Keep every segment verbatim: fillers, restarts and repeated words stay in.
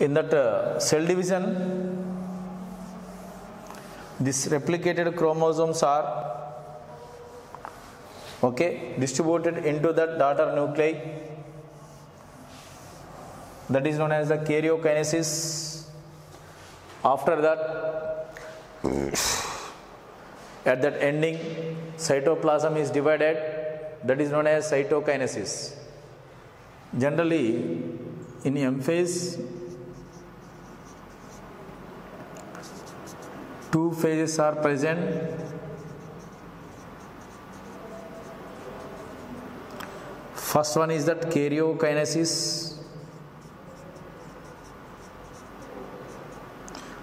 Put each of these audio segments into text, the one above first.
In that uh, cell division, these replicated chromosomes are okay distributed into that daughter nuclei. That is known as the karyokinesis. After that, at that ending, cytoplasm is divided. That is known as cytokinesis. Generally, in M phase, two phases are present. First one is that karyokinesis.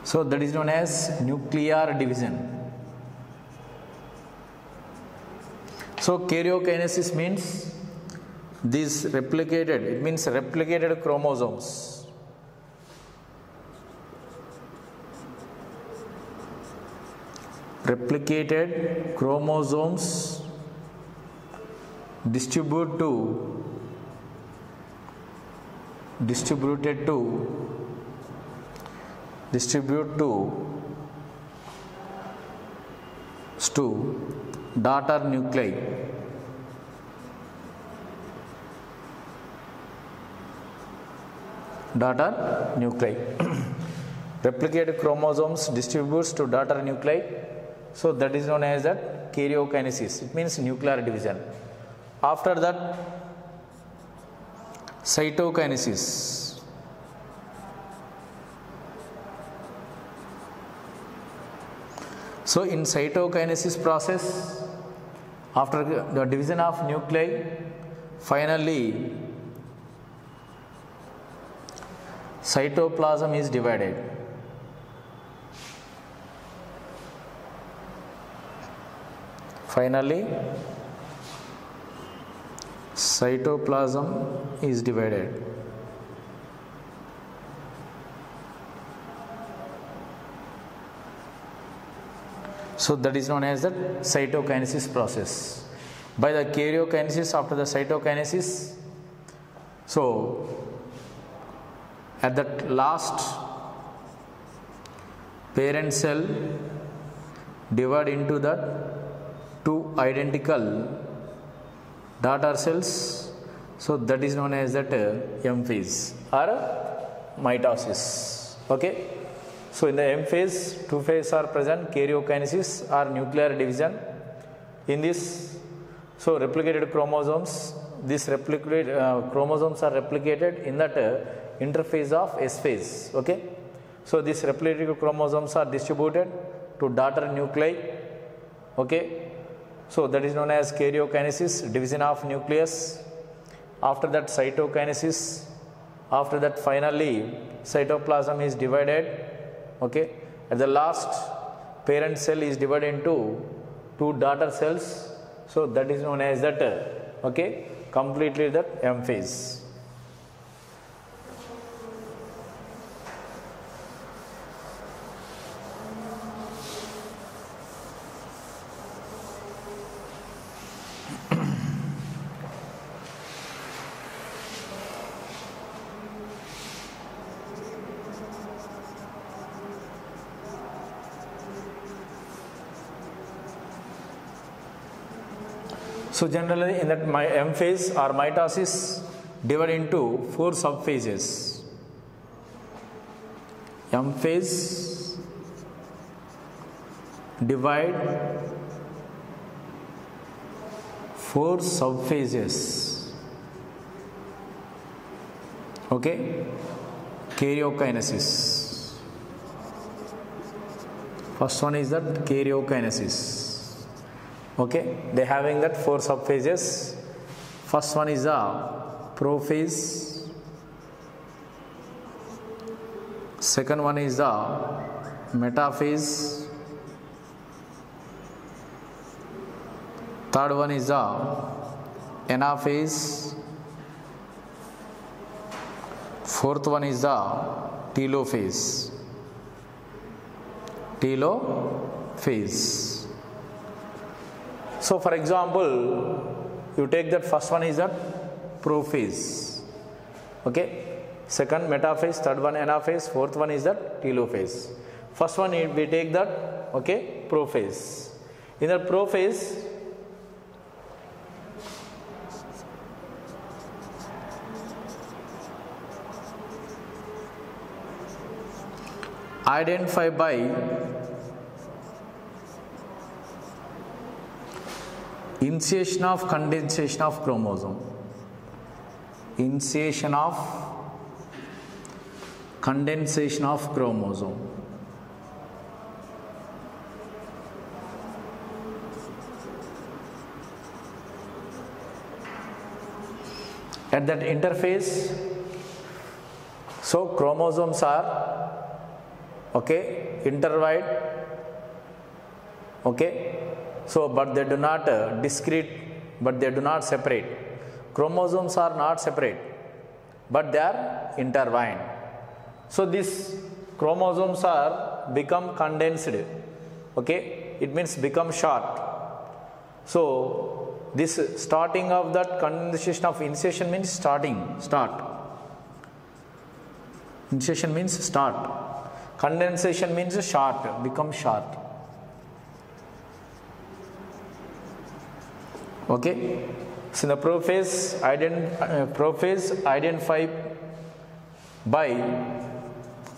So that is known as nuclear division. So karyokinesis means these replicated, it means replicated chromosomes. Replicated chromosomes distribute to, distributed to, distribute to, to daughter nuclei. Daughter nuclei. Replicated chromosomes distributes to daughter nuclei. So that is known as that karyokinesis. It means nuclear division. After that, cytokinesis. So in cytokinesis process, after the division of nuclei, finally cytoplasm is divided. Finally, cytoplasm is divided. So that is known as the cytokinesis process. By the karyokinesis, after the cytokinesis, so at that last, parent cell divide into that two identical daughter cells. So that is known as that uh, M phase or mitosis. Okay. So in the M phase, two phases are present, karyokinesis or nuclear division. In this, so replicated chromosomes, these replicated uh, chromosomes are replicated in that uh, interphase of S phase. Okay. So these replicated chromosomes are distributed to daughter nuclei. Okay. So that is known as karyokinesis, division of nucleus. After that, cytokinesis. After that, finally, cytoplasm is divided. Okay. At the last, parent cell is divided into two daughter cells. So that is known as that. Okay. Completely that M phase. So generally in that my M phase or mitosis divided into four subphases. M phase divide four subphases. Okay, karyokinesis. First one is that karyokinesis. Okay, they having that four subphases. First one is the prophase. Second one is the metaphase. Third one is the anaphase. Fourth one is the telophase. Telophase. So for example, you take that first one is that prophase. Okay, second metaphase, third one anaphase, fourth one is that telophase. First one we take that, okay, prophase. In the prophase, identify by initiation of condensation of chromosome. Initiation of condensation of chromosome. At that interface, so chromosomes are, okay, intertwined, okay. So, but they do not uh, discrete, but they do not separate. Chromosomes are not separate, but they are intertwined. So, these chromosomes are become condensed, okay, it means become short. So, this starting of that condensation of initiation means starting, start. Initiation means start. Condensation means short, become short. Okay, so in the prophase, ident, uh, prophase identify by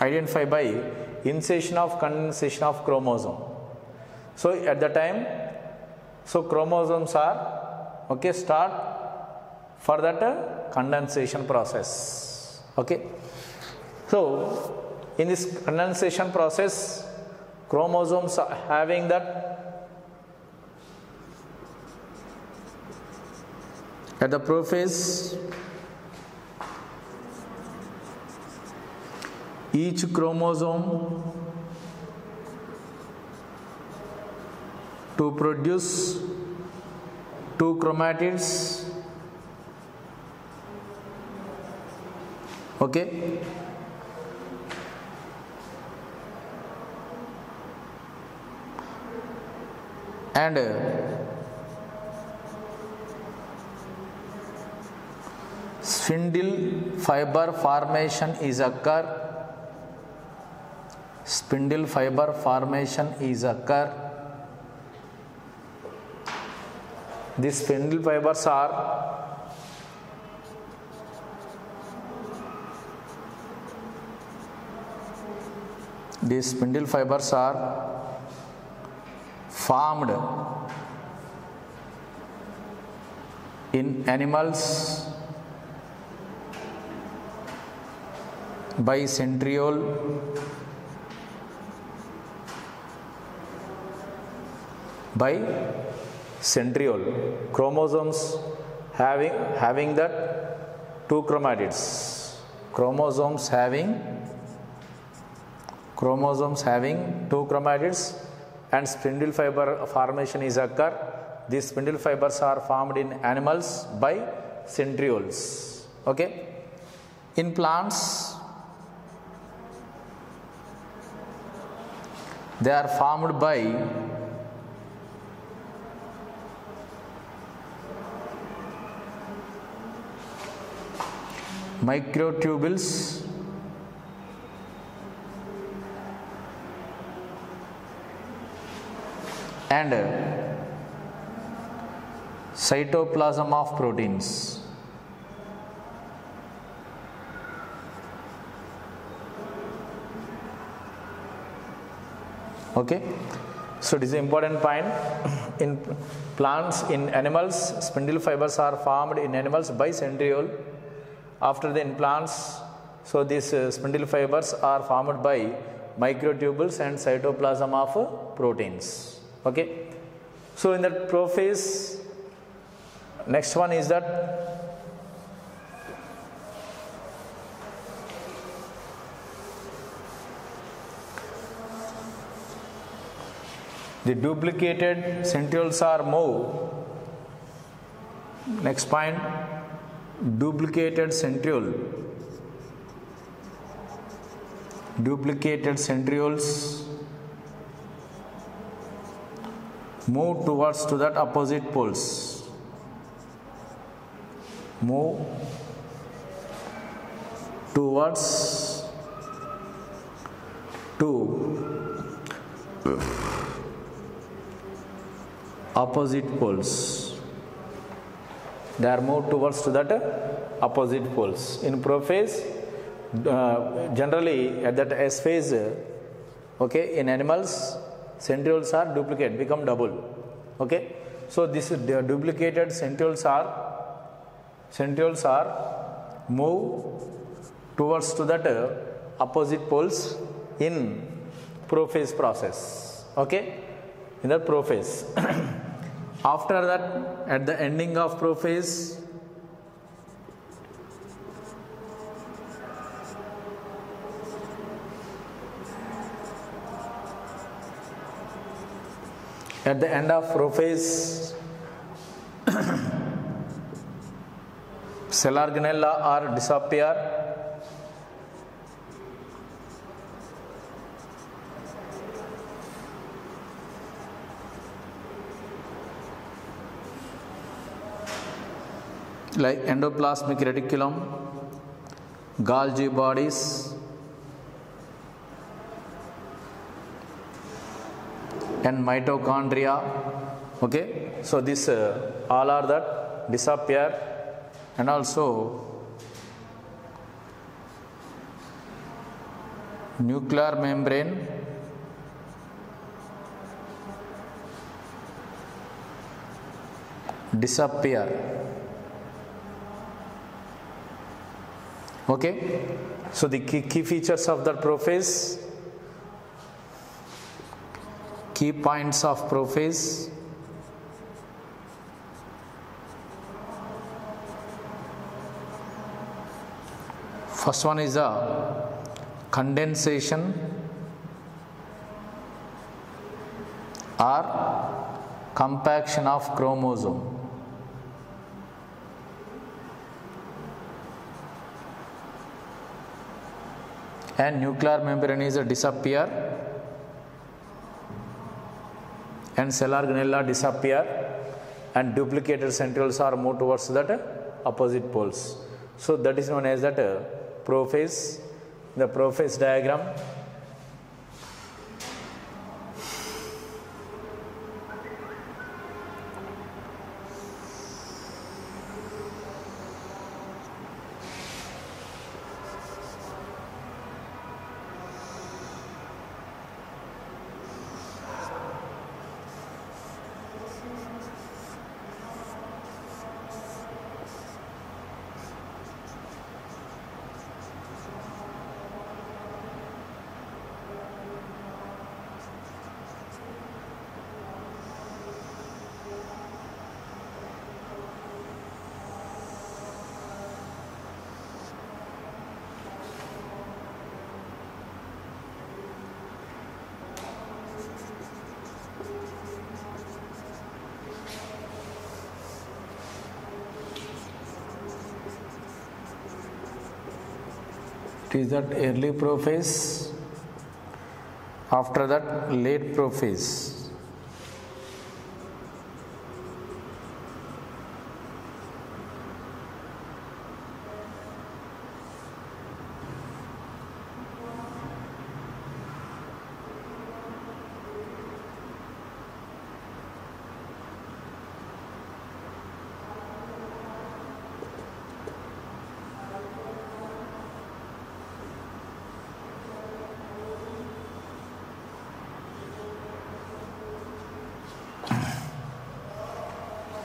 identify by initiation of condensation of chromosome. So at the time, so chromosomes are, okay, start for that uh, condensation process. Okay, so in this condensation process, chromosomes are having that. At the prophase, each chromosome to produce two chromatids, okay, and spindle fiber formation is occur. Spindle fiber formation is occur. These spindle fibers are these spindle fibers are formed in animals by centriole by centriole chromosomes having having that two chromatids, chromosomes having chromosomes having two chromatids and spindle fiber formation is occur. These spindle fibers are formed in animals by centrioles, okay. In plants, they are formed by microtubules and cytoplasm of proteins. Okay, so it is an important point. In plants, in animals, spindle fibers are formed in animals by centriole. After the in plants, so these uh, spindle fibers are formed by microtubules and cytoplasm of uh, proteins. Okay, so in that prophase, next one is that the duplicated centrioles are moved. Next point, duplicated centriole. Duplicated centrioles move towards to that opposite poles. Move Two words, two opposite poles. They are moved towards to that opposite poles. In prophase, uh, generally at that S phase, okay, in animals, centrioles are duplicate, become double. Okay, so this duplicated centrioles are centrioles are moved towards to that opposite poles in prophase process. Okay, in the prophase. After that, at the ending of prophase, at the end of prophase, cell organella are disappear. Like endoplasmic reticulum, Golgi bodies, and mitochondria. Okay, so this uh, all are that disappear, and also nuclear membrane disappear. Okay, so the key, key features of the prophase, key points of prophase. First one is a condensation or compaction of chromosome. And nuclear membrane is a disappear, and cell organella disappear, and duplicated centrioles are moved towards that opposite poles. So that is known as that prophase. The prophase diagram. Is that early prophase, after that late prophase.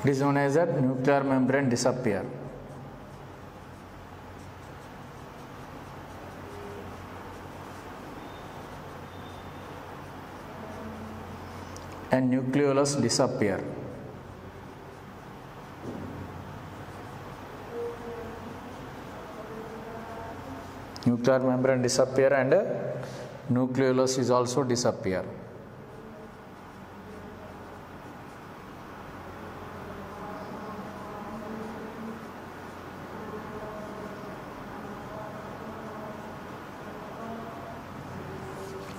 It is known as a nuclear membrane disappear. And nucleolus disappear. Nuclear membrane disappear, and nucleolus is also disappear.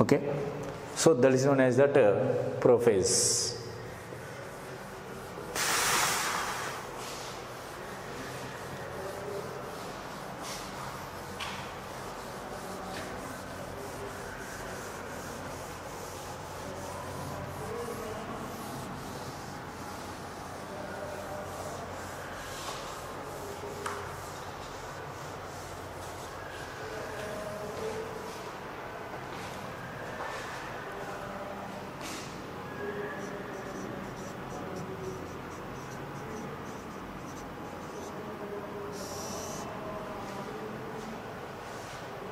Okay, so that is known as that uh, prophase.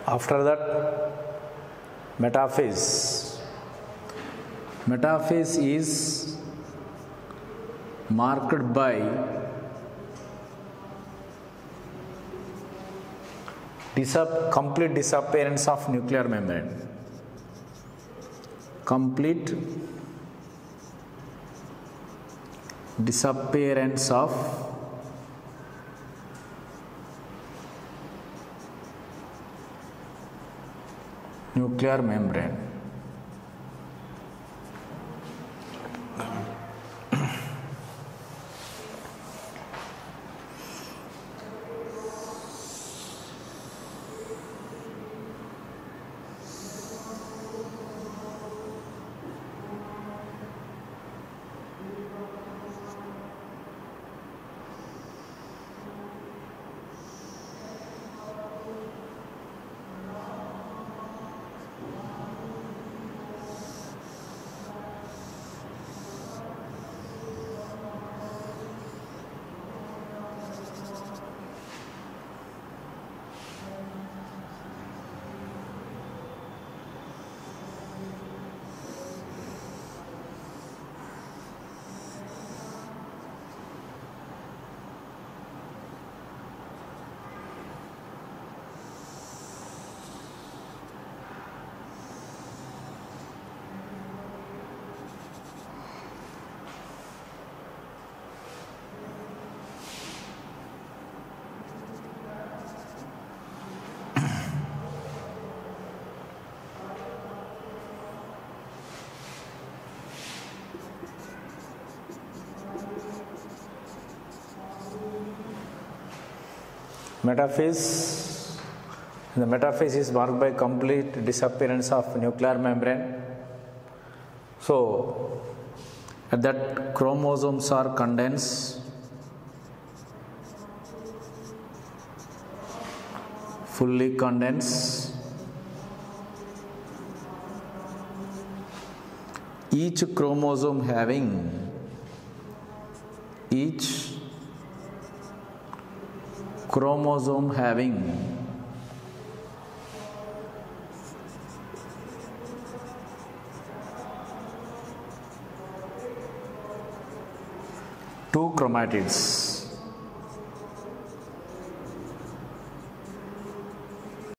After that, metaphase. Metaphase is marked by disap- complete disappearance of nuclear membrane. Complete disappearance of nuclear membrane. Metaphase. The metaphase is marked by complete disappearance of nuclear membrane. So, at that chromosomes are condensed, fully condensed. Each chromosome having each. Chromosome having two chromatids.